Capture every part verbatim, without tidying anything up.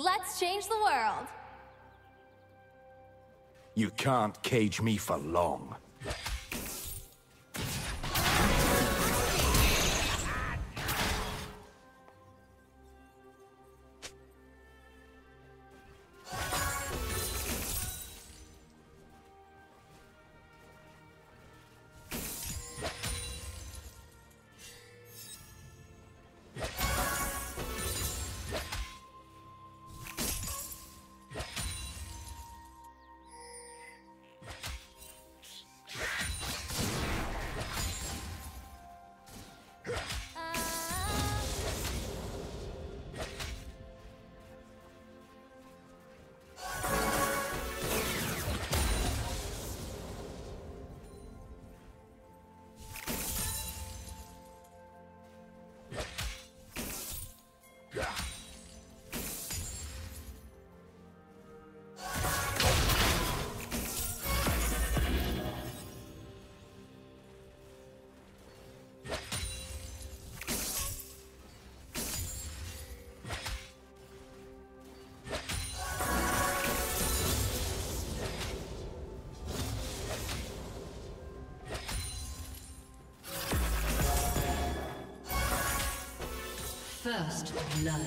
Let's change the world! You can't cage me for long. First blood.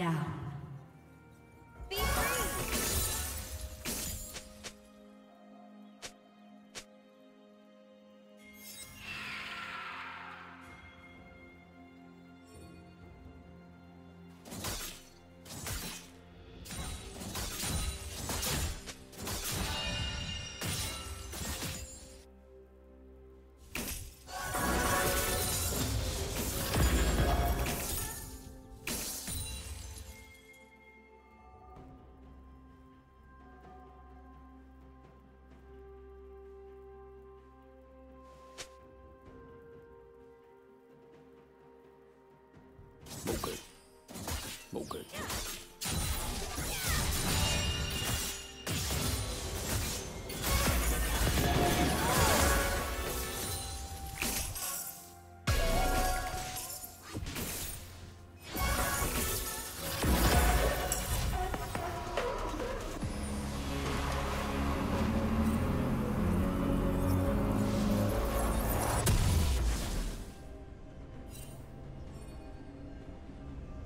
down. Mocha. Mocha.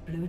Blue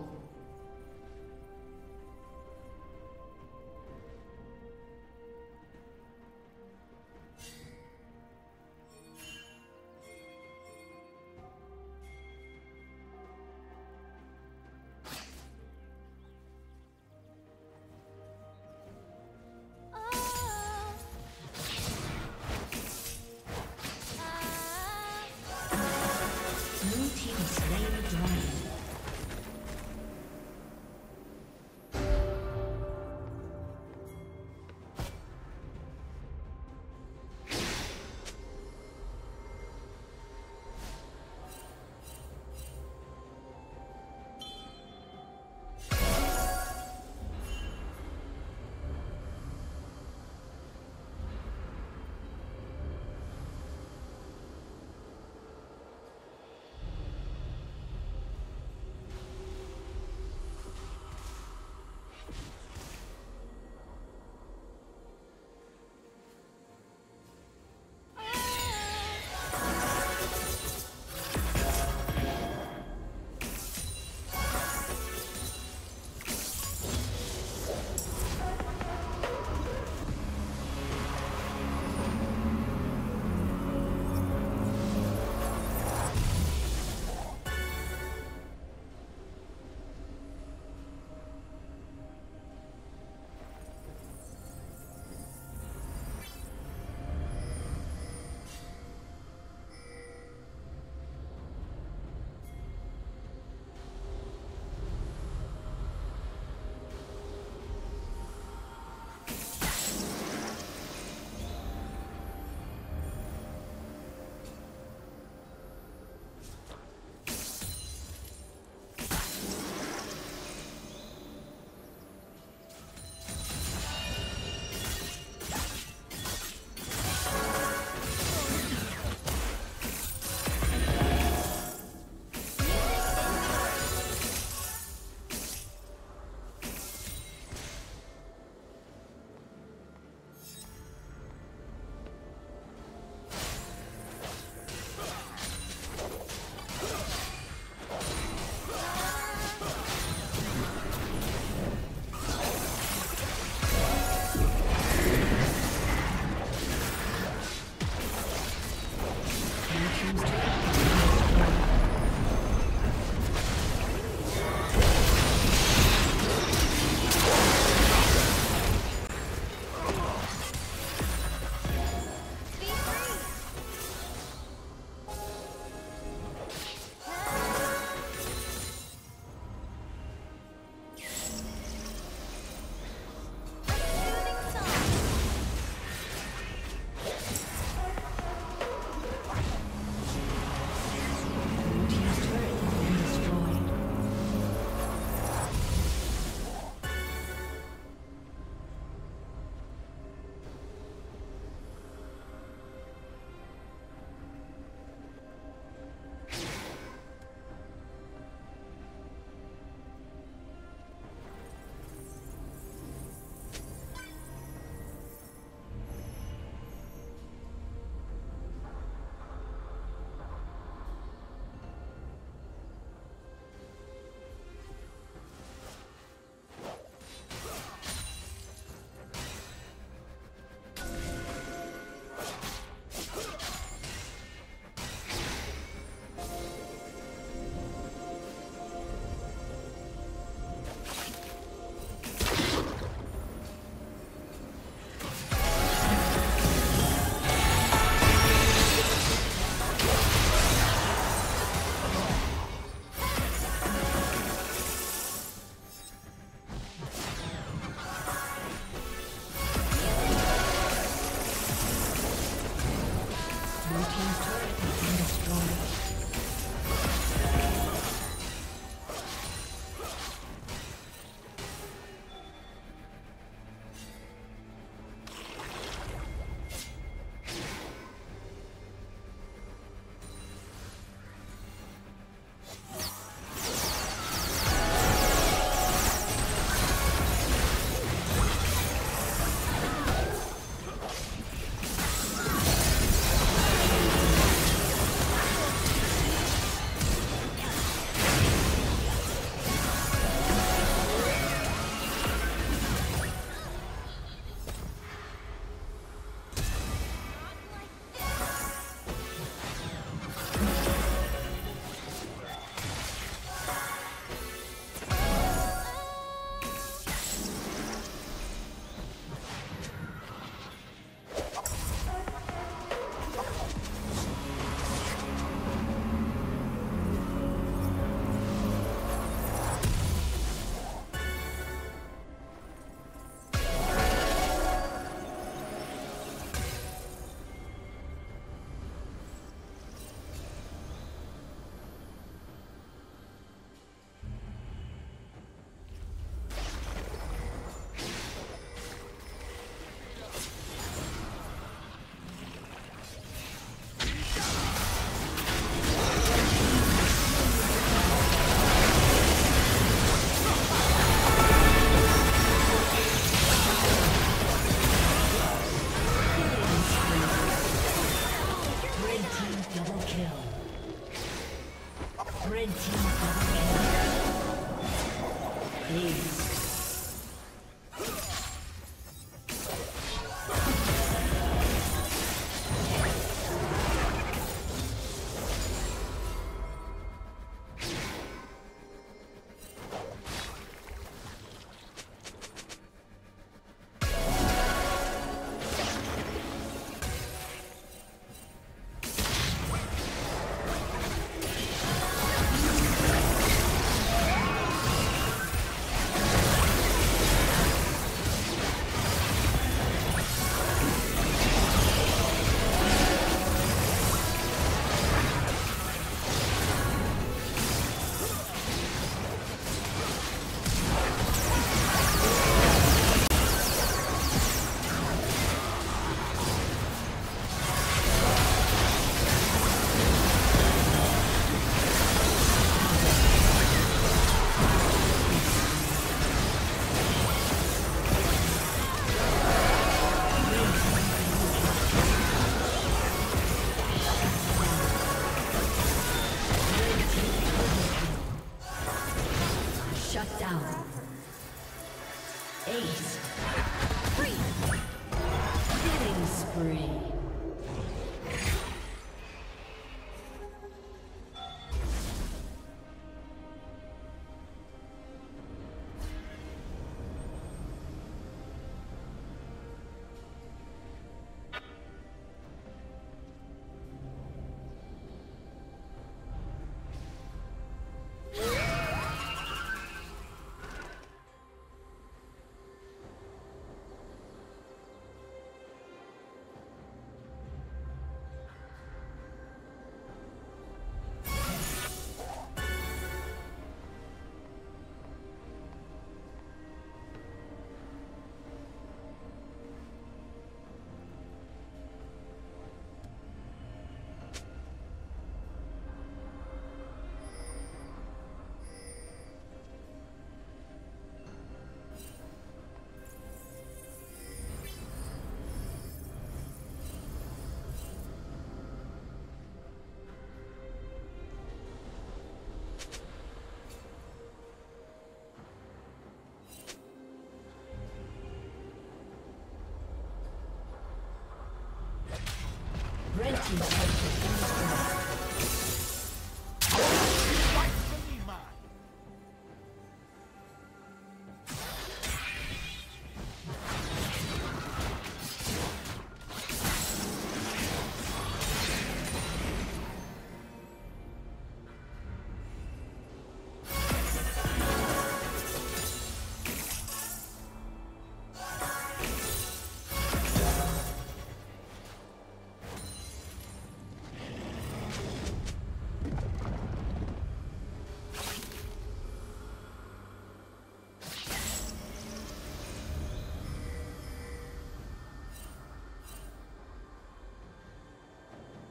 Blue team slain the dragon.